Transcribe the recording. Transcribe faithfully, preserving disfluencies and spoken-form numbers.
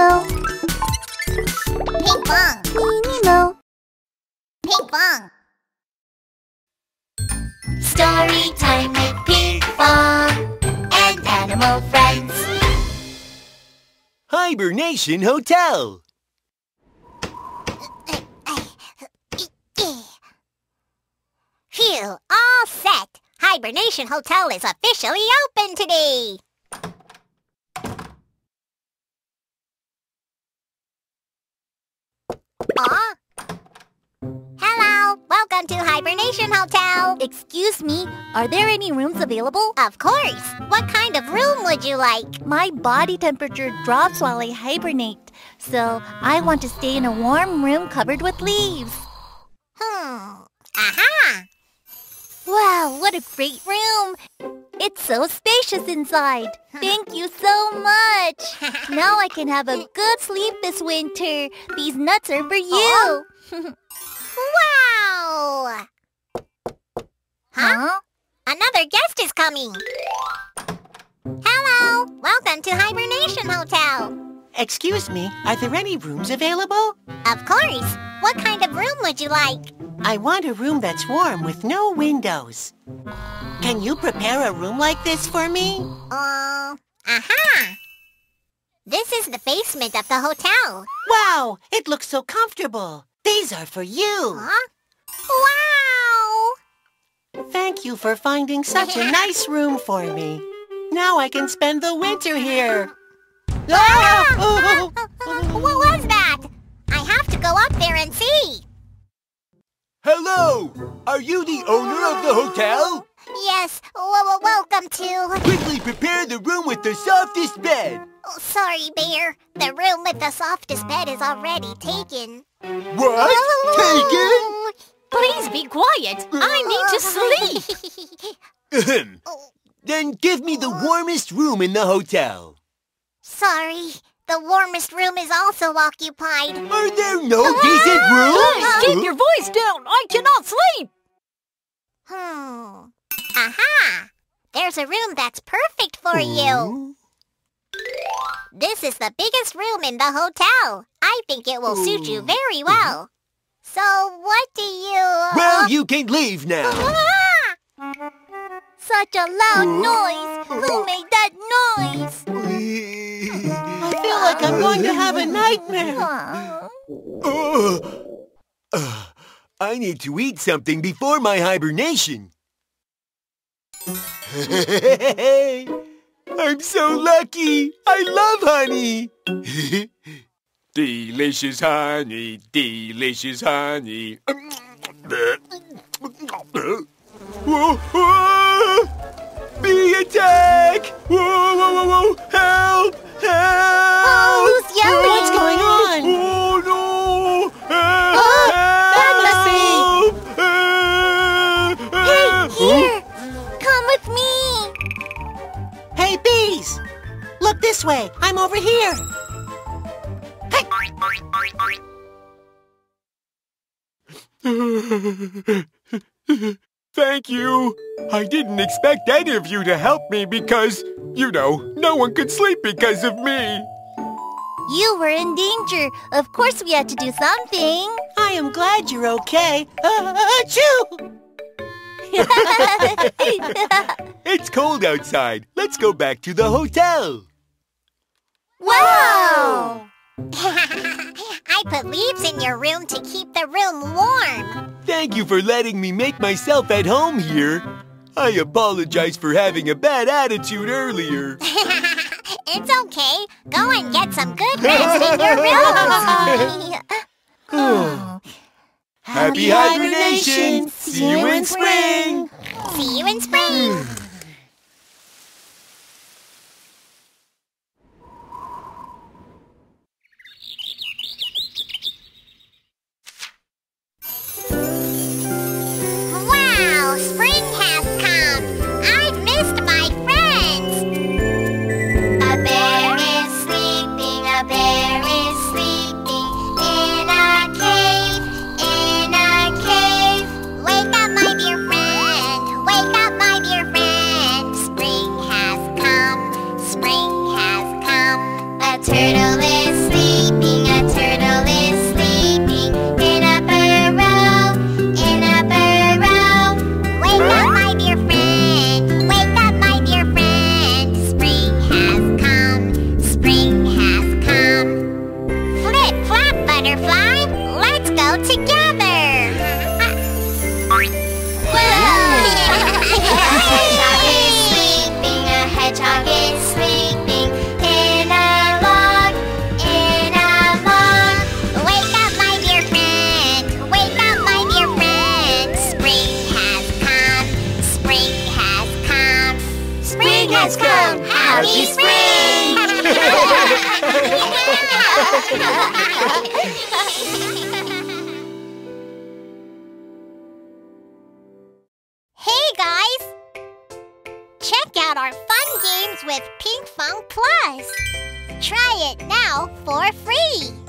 Nemo. Pinkfong. Nemo. Pinkfong. Story time with Pinkfong and animal friends. Hibernation Hotel. Phew, all set. Hibernation Hotel is officially open today. Aw? Hello, welcome to Hibernation Hotel. Excuse me, are there any rooms available? Of course. What kind of room would you like? My body temperature drops while I hibernate, so I want to stay in a warm room covered with leaves. Hmm, aha! Wow, what a great room! It's so spacious inside. Thank you so much. Now I can have a good sleep this winter. These nuts are for you. Wow! Huh? huh? Another guest is coming. Hello. Welcome to Hibernation Hotel. Excuse me, are there any rooms available? Of course. What kind of room would you like? I want a room that's warm with no windows. Can you prepare a room like this for me? Oh, uh, aha! This is the basement of the hotel. Wow, it looks so comfortable. These are for you. Huh? Wow! Thank you for finding such a nice room for me. Now I can spend the winter here. Ah! Oh! What was that? I have to go up there and see. Hello! Are you the owner of the hotel? Yes, well, welcome to... Quickly prepare the room with the softest bed. Oh, sorry, Bear. The room with the softest bed is already taken. What? Oh. Taken? Please be quiet. I need to sleep. Ahem. Then give me the warmest room in the hotel. Sorry. The warmest room is also occupied. Are there no decent rooms? Guys, keep your voice down. I cannot sleep. Hmm. Aha! There's a room that's perfect for you. This is the biggest room in the hotel. I think it will suit you very well. So what do you... Uh... Well, you can leave now. Ah! Such a loud noise. Who made that noise? Like I'm going to have a nightmare. Oh, uh, I need to eat something before my hibernation. I'm so lucky. I love honey. Delicious honey, delicious honey. Bee attack! Whoa, whoa, whoa, whoa! Help! Help! Who's yelling? What's going on? Oh no! Help! Oh, that must be! Hey, here! Come with me! Hey, bees! Look this way! I'm over here! Hey! Thank you. I didn't expect any of you to help me because, you know, no one could sleep because of me. You were in danger. Of course we had to do something. I am glad you're okay. Achoo! It's cold outside. Let's go back to the hotel. Wow! I put leaves in your room to keep the room warm. Thank you for letting me make myself at home here. I apologize for having a bad attitude earlier. It's okay. Go and get some good rest in your room. Oh. Happy hibernation! See you in spring! See you in spring! Spring has come. I've missed my friends. A bear is sleeping, a bear is sleeping in a cave, in a cave. Wake up, my dear friend. Wake up, my dear friend. Happy Spring! Hey guys! Check out our fun games with Pinkfong Plus! Try it now for free!